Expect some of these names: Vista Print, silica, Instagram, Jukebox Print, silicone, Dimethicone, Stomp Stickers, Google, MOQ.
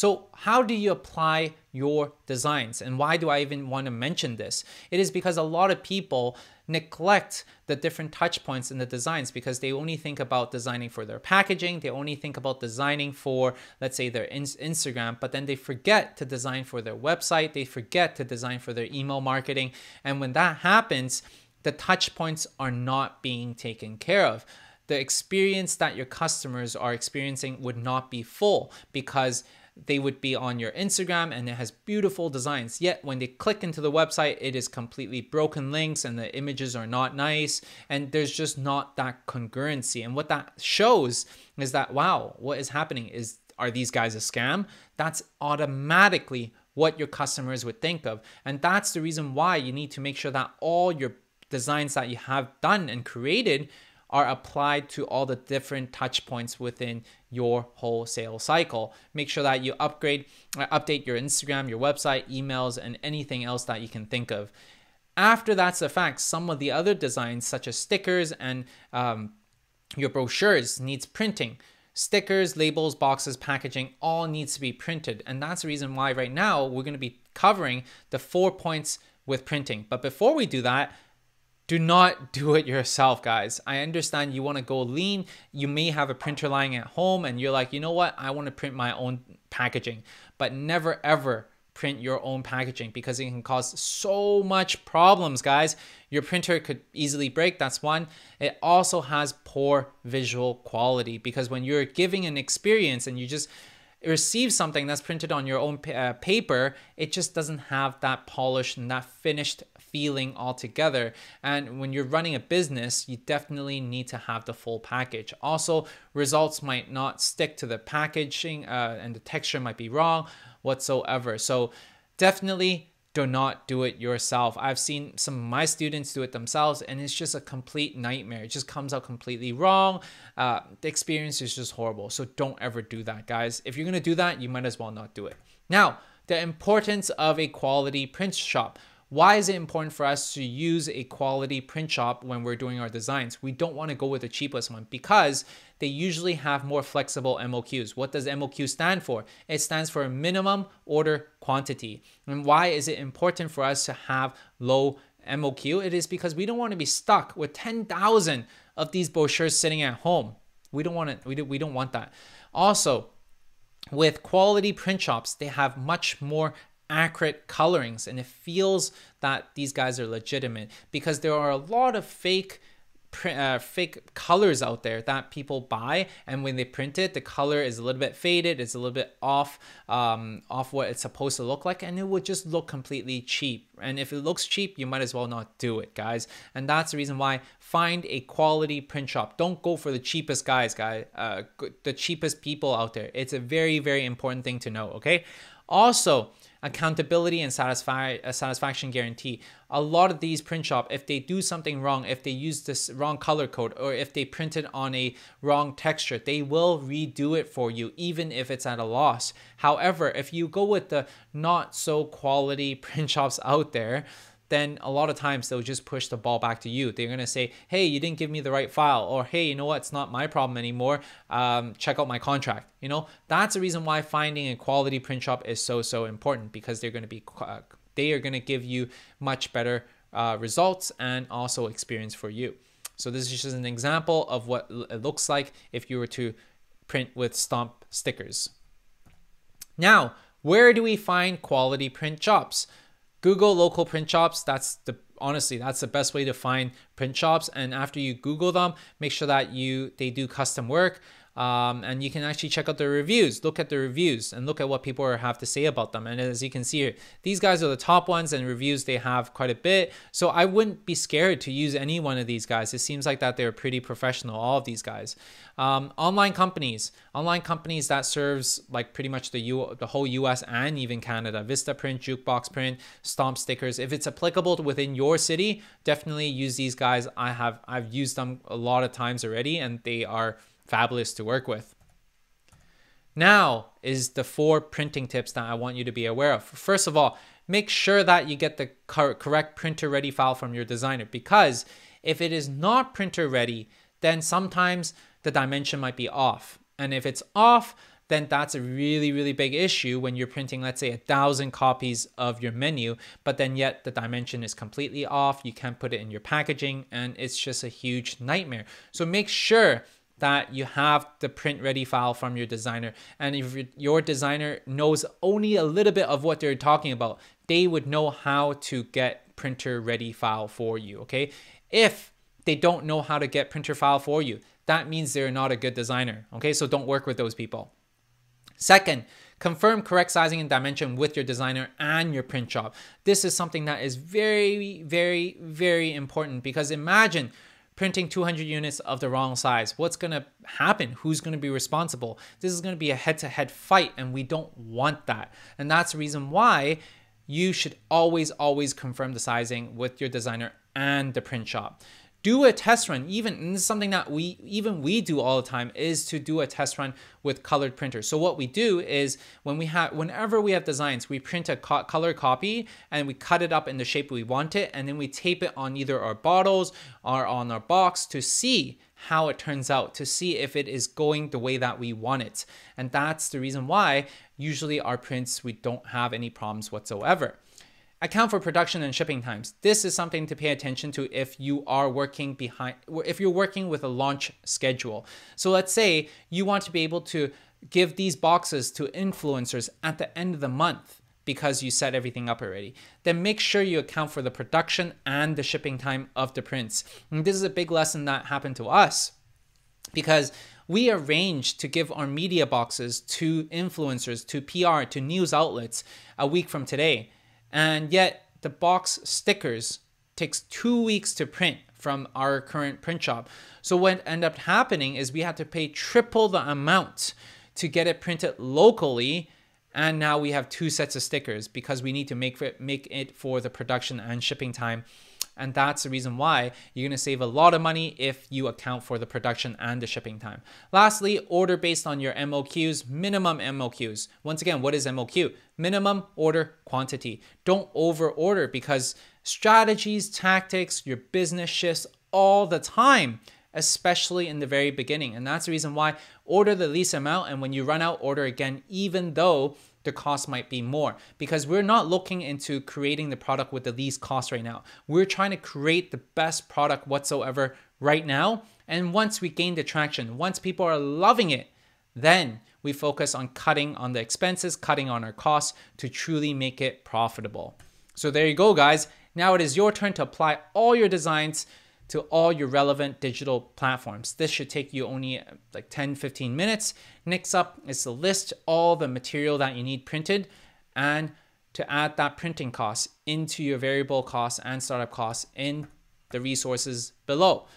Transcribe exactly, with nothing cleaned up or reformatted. So how do you apply your designs? And why do I even want to mention this? It is because a lot of people neglect the different touch points in the designs because they only think about designing for their packaging. They only think about designing for, let's say, their in Instagram, but then they forget to design for their website. They forget to design for their email marketing. And when that happens, the touch points are not being taken care of. The experience that your customers are experiencing would not be full because they would be on your Instagram and it has beautiful designs. Yet when they click into the website, it is completely broken links and the images are not nice. And there's just not that congruency. And what that shows is that, wow, what is happening is, are these guys a scam? That's automatically what your customers would think of. And that's the reason why you need to make sure that all your designs that you have done and created are applied to all the different touch points within your whole sales cycle. Make sure that you upgrade, update your Instagram, your website, emails, and anything else that you can think of. After that's a fact, some of the other designs such as stickers and um, your brochures needs printing. Stickers, labels, boxes, packaging, all needs to be printed. And that's the reason why right now we're gonna be covering the four points with printing. But before we do that, do not do it yourself, guys. I understand you want to go lean. You may have a printer lying at home and you're like, you know what? I want to print my own packaging, but never ever print your own packaging because it can cause so much problems, guys. Your printer could easily break, that's one. It also has poor visual quality because when you're giving an experience and you just receive something that's printed on your own uh, paper, it just doesn't have that polish and that finished feeling altogether. And when you're running a business, you definitely need to have the full package. Also, results might not stick to the packaging uh, and the texture might be wrong whatsoever. So definitely do not do it yourself. I've seen some of my students do it themselves and it's just a complete nightmare. It just comes out completely wrong. Uh, the experience is just horrible. So don't ever do that, guys. If you're gonna do that, you might as well not do it. Now, the importance of a quality print shop. Why is it important for us to use a quality print shop when we're doing our designs? We don't wanna go with the cheapest one because they usually have more flexible M O Qs. What does M O Q stand for? It stands for minimum order quantity. And why is it important for us to have low M O Q? It is because we don't wanna be stuck with ten thousand of these brochures sitting at home. We don't want it, we, do, we don't want that. Also, with quality print shops, they have much more accurate colorings and it feels that these guys are legitimate because there are a lot of fake uh, fake colors out there that people buy, and when they print it, the color is a little bit faded, it's a little bit off um, off what it's supposed to look like, and it would just look completely cheap. And if it looks cheap, you might as well not do it, guys. And that's the reason why find a quality print shop. Don't go for the cheapest guys, guys, uh, the cheapest people out there. It's a very, very important thing to know, okay? Also, accountability and satisfi uh, satisfaction guarantee. A lot of these print shop, if they do something wrong, if they use this wrong color code, or if they print it on a wrong texture, they will redo it for you, even if it's at a loss. However, if you go with the not so quality print shops out there, then a lot of times they'll just push the ball back to you. They're gonna say, hey, you didn't give me the right file, or hey, you know what, it's not my problem anymore, um, check out my contract. You know, that's the reason why finding a quality print shop is so, so important because they're gonna be, uh, they are gonna give you much better uh, results and also experience for you. So this is just an example of what it looks like if you were to print with Stomp stickers. Now, where do we find quality print shops? Google local print shops. That's the, honestly, that's the best way to find print shops. And after you Google them, make sure that you, they do custom work. Um, and you can actually check out their reviews, look at the reviews and look at what people have to say about them. And as you can see here, these guys are the top ones and reviews they have quite a bit. So I wouldn't be scared to use any one of these guys. It seems like that they're pretty professional, all of these guys. Um, online companies, online companies that serves like pretty much the U the whole U S and even Canada. Vista Print, Jukebox Print, Stomp Stickers. If it's applicable to within your city, definitely use these guys. I have, I've used them a lot of times already and they are fabulous to work with. Now is the four printing tips that I want you to be aware of. First of all, make sure that you get the cor- correct printer ready file from your designer, because if it is not printer ready, then sometimes the dimension might be off. And if it's off, then that's a really, really big issue when you're printing, let's say, a thousand copies of your menu, but then yet the dimension is completely off. You can't put it in your packaging, and it's just a huge nightmare. So make sure that you have the print ready file from your designer. And if your designer knows only a little bit of what they're talking about, they would know how to get printer ready file for you, okay? If they don't know how to get printer file for you, that means they're not a good designer, okay? So don't work with those people. Second, confirm correct sizing and dimension with your designer and your print shop. This is something that is very, very, very important, because imagine printing two hundred units of the wrong size. What's gonna happen? Who's gonna be responsible? This is gonna be a head-to-head fight, and we don't want that. And that's the reason why you should always, always confirm the sizing with your designer and the print shop. Do a test run, even, and this is something that we, even we do all the time, is to do a test run with colored printers. So what we do is when we have, whenever we have designs, we print a co color copy and we cut it up in the shape we want it, and then we tape it on either our bottles or on our box to see how it turns out, to see if it is going the way that we want it. And that's the reason why usually our prints, we don't have any problems whatsoever. Account for production and shipping times. This is something to pay attention to if you are working behind, if you're working with a launch schedule. So let's say you want to be able to give these boxes to influencers at the end of the month because you set everything up already. Then make sure you account for the production and the shipping time of the prints. And this is a big lesson that happened to us, because we arranged to give our media boxes to influencers, to P R, to news outlets a week from today. And yet the box stickers takes two weeks to print from our current print shop. So what ended up happening is we had to pay triple the amount to get it printed locally. And now we have two sets of stickers because we need to make it, make it for the production and shipping time. And that's the reason why you're going to save a lot of money if you account for the production and the shipping time. Lastly, order based on your M O Qs, minimum M O Qs. Once again, what is M O Q? Minimum order quantity. Don't over order, because strategies, tactics, your business shifts all the time, especially in the very beginning. And that's the reason why order the least amount. And when you run out, order again, even though the cost might be more, because we're not looking into creating the product with the least cost right now. We're trying to create the best product whatsoever right now. And once we gain the traction, once people are loving it, then we focus on cutting on the expenses, cutting on our costs to truly make it profitable. So there you go, guys. Now it is your turn to apply all your designs to all your relevant digital platforms. This should take you only like ten, fifteen minutes. Next up is to list all the material that you need printed and to add that printing cost into your variable costs and startup costs in the resources below.